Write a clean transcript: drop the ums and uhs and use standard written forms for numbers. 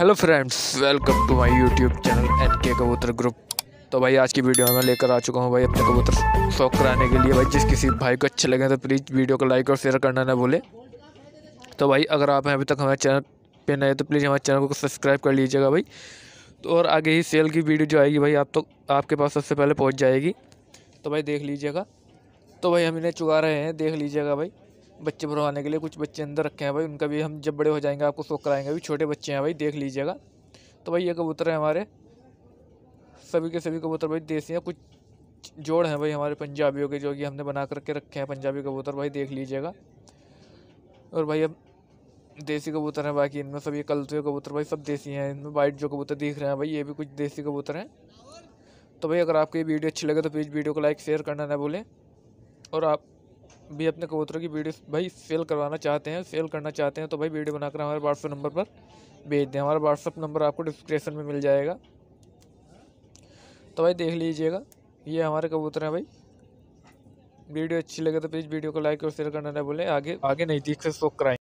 Hello friends, welcome to my YouTube channel NK कबूतर group. तो भाई आज की वीडियो में लेकर आ चुका हूँ भाई अपने कबूतर शौक कराने के लिए। भाई जिस किसी भाई को अच्छे लगे तो प्लीज़ वीडियो को लाइक और शेयर करना ना भूले। तो भाई अगर आप अभी तक हमारे चैनल पे नए तो प्लीज़ हमारे चैनल को सब्सक्राइब कर लीजिएगा भाई। तो और आगे ही सेल की वीडियो जो आएगी भाई आप तो आपके पास सबसे पहले पहुँच जाएगी, तो भाई देख लीजिएगा। तो भाई हम इन्हें चुगा रहे हैं, देख लीजिएगा भाई। बच्चे भरवाने के लिए कुछ बच्चे अंदर रखे हैं भाई, उनका भी हम जब बड़े हो जाएंगे आपको शौक कराएंगे। अभी छोटे बच्चे हैं भाई, देख लीजिएगा। तो भाई ये कबूतर हैं हमारे, सभी के सभी कबूतर भाई देसी हैं। कुछ जोड़ हैं भाई हमारे पंजाबियों के जो कि हमने बना करके रखे हैं, पंजाबी कबूतर भाई, देख लीजिएगा। और भाई अब देसी कबूतर हैं बाकी, इनमें सभी कलते हुए कबूतर भाई सब देसी हैं। इनमें वाइट जो कबूतर दिख रहे हैं भाई ये भी कुछ देसी कबूतर हैं। तो भाई अगर आपको ये वीडियो अच्छी लगे तो प्लीज़ वीडियो को लाइक शेयर करना ना भूलें। और आप भी अपने कबूतरों की वीडियो भाई सेल करवाना चाहते हैं, सेल करना चाहते हैं तो भाई वीडियो बनाकर हमारे व्हाट्सअप नंबर पर भेज दें। हमारा व्हाट्सअप नंबर आपको डिस्क्रिप्शन में मिल जाएगा। तो भाई देख लीजिएगा ये हमारे कबूतर हैं भाई। वीडियो अच्छी लगे तो प्लीज़ वीडियो को लाइक और शेयर करना ना भूलें। आगे नहीं दिख से शौक कराएं।